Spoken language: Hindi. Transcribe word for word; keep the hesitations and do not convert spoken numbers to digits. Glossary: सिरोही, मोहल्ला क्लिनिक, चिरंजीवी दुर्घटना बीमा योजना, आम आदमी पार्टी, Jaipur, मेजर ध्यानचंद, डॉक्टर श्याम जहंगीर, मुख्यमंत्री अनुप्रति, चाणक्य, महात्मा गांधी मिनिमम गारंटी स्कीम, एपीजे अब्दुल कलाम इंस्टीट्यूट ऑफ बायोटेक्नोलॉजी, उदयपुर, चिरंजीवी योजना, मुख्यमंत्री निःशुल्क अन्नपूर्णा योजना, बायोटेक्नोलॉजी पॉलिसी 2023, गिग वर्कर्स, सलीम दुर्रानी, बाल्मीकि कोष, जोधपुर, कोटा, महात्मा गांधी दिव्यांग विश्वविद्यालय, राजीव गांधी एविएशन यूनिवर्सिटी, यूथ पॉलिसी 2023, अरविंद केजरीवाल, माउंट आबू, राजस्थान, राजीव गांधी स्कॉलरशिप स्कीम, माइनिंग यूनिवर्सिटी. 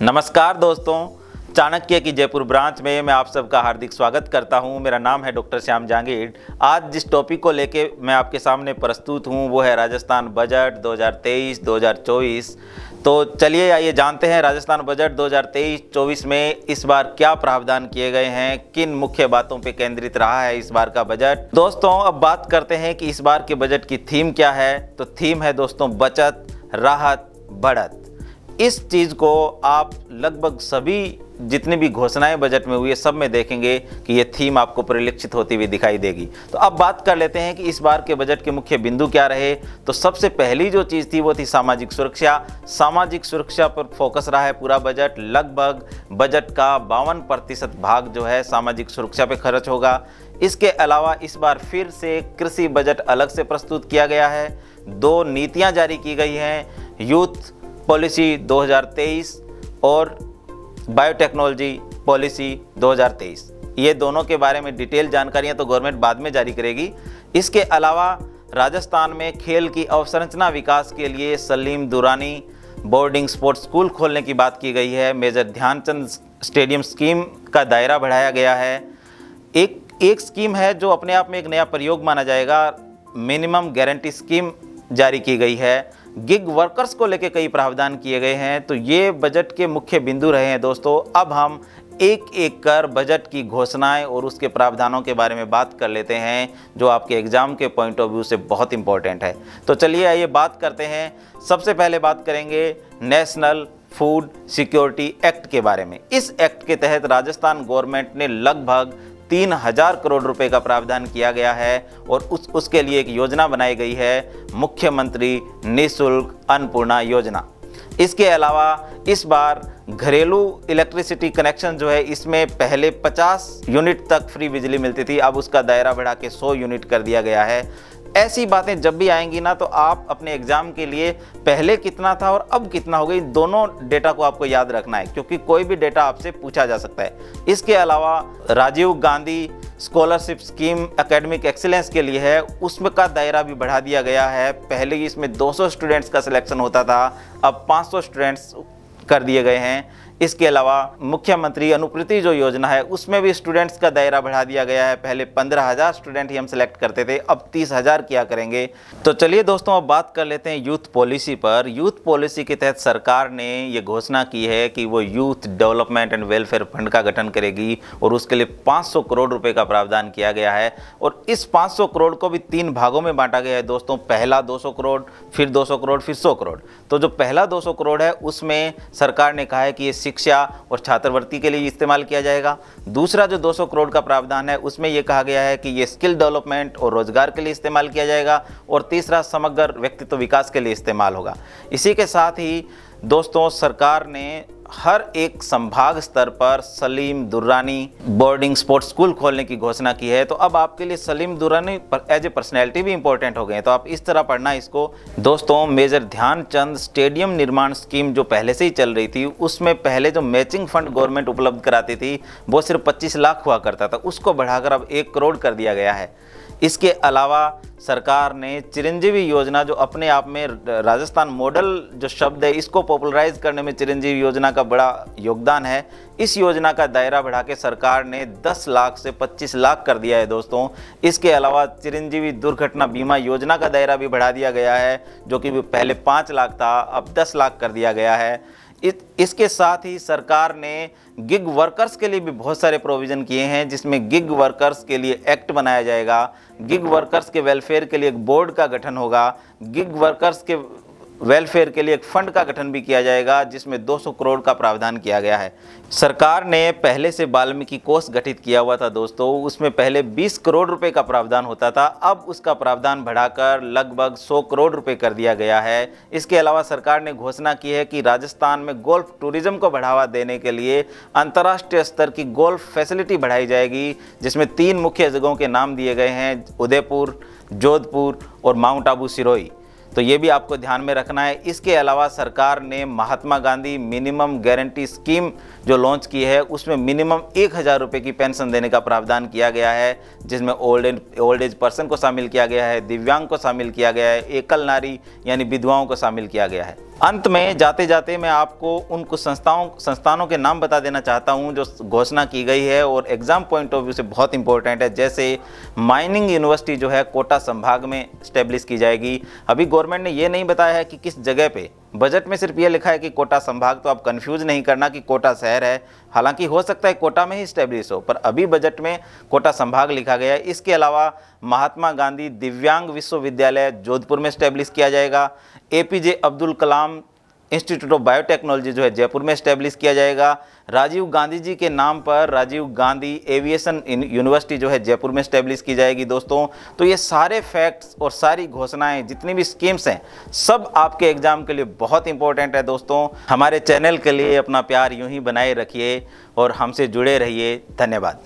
नमस्कार दोस्तों, चाणक्य की जयपुर ब्रांच में मैं आप सबका हार्दिक स्वागत करता हूं। मेरा नाम है डॉक्टर श्याम जहंगीर। आज जिस टॉपिक को लेके मैं आपके सामने प्रस्तुत हूं वो है राजस्थान बजट दो हज़ार तेईस दो हज़ार चौबीस। तो चलिए आइए जानते हैं राजस्थान बजट दो हज़ार तेईस चौबीस में इस बार क्या प्रावधान किए गए हैं, किन मुख्य बातों पर केंद्रित रहा है इस बार का बजट। दोस्तों अब बात करते हैं कि इस बार के बजट की थीम क्या है। तो थीम है दोस्तों बचत, राहत, बढ़त। इस चीज़ को आप लगभग सभी जितनी भी घोषणाएं बजट में हुई है सब में देखेंगे कि ये थीम आपको परिलक्षित होती हुई दिखाई देगी। तो अब बात कर लेते हैं कि इस बार के बजट के मुख्य बिंदु क्या रहे। तो सबसे पहली जो चीज़ थी वो थी सामाजिक सुरक्षा। सामाजिक सुरक्षा पर फोकस रहा है पूरा बजट। लगभग बजट का बावन प्रतिशत भाग जो है सामाजिक सुरक्षा पर खर्च होगा। इसके अलावा इस बार फिर से कृषि बजट अलग से प्रस्तुत किया गया है। दो नीतियाँ जारी की गई हैं, यूथ पॉलिसी दो हज़ार तेईस और बायोटेक्नोलॉजी पॉलिसी दो हज़ार तेईस। ये दोनों के बारे में डिटेल जानकारियां तो गवर्नमेंट बाद में जारी करेगी। इसके अलावा राजस्थान में खेल की अवसंरचना विकास के लिए सलीम दुर्रानी boarding sports school खोलने की बात की गई है। मेजर ध्यानचंद स्टेडियम स्कीम का दायरा बढ़ाया गया है। एक एक स्कीम है जो अपने आप में एक नया प्रयोग माना जाएगा, मिनिमम गारंटी स्कीम जारी की गई है। गिग वर्कर्स को लेके कई प्रावधान किए गए हैं। तो ये बजट के मुख्य बिंदु रहे हैं दोस्तों। अब हम एक एक कर बजट की घोषणाएं और उसके प्रावधानों के बारे में बात कर लेते हैं जो आपके एग्जाम के पॉइंट ऑफ व्यू से बहुत इंपॉर्टेंट है। तो चलिए आइए बात करते हैं। सबसे पहले बात करेंगे नेशनल फूड सिक्योरिटी एक्ट के बारे में। इस एक्ट के तहत राजस्थान गवर्नमेंट ने लगभग तीन हजार करोड़ रुपए का प्रावधान किया गया है और उस उसके लिए एक योजना बनाई गई है, मुख्यमंत्री निःशुल्क अन्नपूर्णा योजना। इसके अलावा इस बार घरेलू इलेक्ट्रिसिटी कनेक्शन जो है इसमें पहले पचास यूनिट तक फ्री बिजली मिलती थी, अब उसका दायरा बढ़ा के सौ यूनिट कर दिया गया है। ऐसी बातें जब भी आएंगी ना तो आप अपने एग्जाम के लिए पहले कितना था और अब कितना हो गई, दोनों डेटा को आपको याद रखना है क्योंकि कोई भी डेटा आपसे पूछा जा सकता है। इसके अलावा राजीव गांधी स्कॉलरशिप स्कीम academic excellence के लिए है, उसमें का दायरा भी बढ़ा दिया गया है। पहले इसमें दो सौ स्टूडेंट्स का सिलेक्शन होता था, अब पाँच सौ स्टूडेंट्स कर दिए गए हैं। इसके अलावा मुख्यमंत्री अनुप्रति जो योजना है उसमें भी स्टूडेंट्स का दायरा बढ़ा दिया गया है। पहले पंद्रह हज़ार स्टूडेंट ही हम सेलेक्ट करते थे, अब तीस हज़ार किया करेंगे। तो चलिए दोस्तों अब बात कर लेते हैं यूथ पॉलिसी पर। यूथ पॉलिसी के तहत सरकार ने ये घोषणा की है कि वो youth development and welfare fund का गठन करेगी और उसके लिए पाँच सौ करोड़ रुपये का प्रावधान किया गया है। और इस पाँच सौ करोड़ को भी तीन भागों में बांटा गया है दोस्तों। पहला दो सौ करोड़, फिर दो सौ करोड़, फिर सौ करोड़। तो जो पहला दो सौ करोड़ है उसमें सरकार ने कहा है कि शिक्षा और छात्रवृत्ति के लिए इस्तेमाल किया जाएगा। दूसरा जो दो सौ करोड़ का प्रावधान है उसमें यह कहा गया है कि ये स्किल डेवलपमेंट और रोजगार के लिए इस्तेमाल किया जाएगा। और तीसरा समग्र व्यक्तित्व विकास के लिए इस्तेमाल होगा। इसी के साथ ही दोस्तों सरकार ने हर एक संभाग स्तर पर सलीम दुर्रानी boarding sports school खोलने की घोषणा की है। तो अब आपके लिए सलीम दुर्रानी as a personality भी इंपॉर्टेंट हो गए, तो आप इस तरह पढ़ना इसको। दोस्तों मेजर ध्यानचंद स्टेडियम निर्माण स्कीम जो पहले से ही चल रही थी उसमें पहले जो मैचिंग फंड गवर्नमेंट उपलब्ध कराती थी वो सिर्फ पच्चीस लाख हुआ करता था, उसको बढ़ाकर अब एक करोड़ कर दिया गया है। इसके अलावा सरकार ने चिरंजीवी योजना जो अपने आप में राजस्थान मॉडल जो शब्द है इसको पॉपुलराइज करने में चिरंजीवी योजना का बड़ा योगदान है। इस योजना का दायरा बढ़ा के सरकार ने दस लाख से पच्चीस लाख कर दिया है दोस्तों। इसके अलावा चिरंजीवी दुर्घटना बीमा योजना का दायरा भी बढ़ा दिया गया है, जो कि पहले पाँच लाख था अब दस लाख कर दिया गया है। इस, इसके साथ ही सरकार ने गिग वर्कर्स के लिए भी बहुत सारे प्रोविज़न किए हैं, जिसमें गिग वर्कर्स के लिए एक्ट बनाया जाएगा। गिग वर्कर्स के वेलफेयर के लिए एक बोर्ड का गठन होगा। गिग वर्कर्स के वेलफेयर के लिए एक फंड का गठन भी किया जाएगा जिसमें दो सौ करोड़ का प्रावधान किया गया है। सरकार ने पहले से बाल्मीकि कोष गठित किया हुआ था दोस्तों, उसमें पहले बीस करोड़ रुपए का प्रावधान होता था, अब उसका प्रावधान बढ़ाकर लगभग सौ करोड़ रुपए कर दिया गया है। इसके अलावा सरकार ने घोषणा की है कि राजस्थान में गोल्फ टूरिज्म को बढ़ावा देने के लिए अंतर्राष्ट्रीय स्तर की गोल्फ फैसिलिटी बढ़ाई जाएगी, जिसमें तीन मुख्य जगहों के नाम दिए गए हैं, उदयपुर, जोधपुर और माउंट आबू सिरोही। तो ये भी आपको ध्यान में रखना है। इसके अलावा सरकार ने महात्मा गांधी मिनिमम गारंटी स्कीम जो लॉन्च की है उसमें मिनिमम एक हज़ार रुपये की पेंशन देने का प्रावधान किया गया है, जिसमें old and old age person को शामिल किया गया है, दिव्यांग को शामिल किया गया है, एकल नारी यानी विधवाओं को शामिल किया गया है। अंत में जाते जाते मैं आपको उन कुछ संस्थाओं संस्थानों के नाम बता देना चाहता हूं जो घोषणा की गई है और एग्ज़ाम पॉइंट ऑफ व्यू से बहुत इंपॉर्टेंट है। जैसे माइनिंग यूनिवर्सिटी जो है कोटा संभाग में इस्टेब्लिश की जाएगी। अभी गवर्नमेंट ने ये नहीं बताया है कि किस जगह पे, बजट में सिर्फ ये लिखा है कि कोटा संभाग, तो आप कंफ्यूज नहीं करना कि कोटा शहर है, हालांकि हो सकता है कोटा में ही इस्टेब्लिश हो, पर अभी बजट में कोटा संभाग लिखा गया है। इसके अलावा महात्मा गांधी दिव्यांग विश्वविद्यालय जोधपुर में इस्टेब्लिश किया जाएगा। एपीजे अब्दुल कलाम इंस्टीट्यूट ऑफ बायोटेक्नोलॉजी जो है जयपुर में इस्टेब्लिश किया जाएगा। राजीव गांधी जी के नाम पर राजीव गांधी एविएशन यूनिवर्सिटी जो है जयपुर में इस्टेब्लिश की जाएगी। दोस्तों, तो ये सारे फैक्ट्स और सारी घोषणाएं, जितनी भी स्कीम्स हैं, सब आपके एग्जाम के लिए बहुत इंपॉर्टेंट है। दोस्तों, हमारे चैनल के लिए अपना प्यार यूं ही बनाए रखिए और हमसे जुड़े रहिए। धन्यवाद।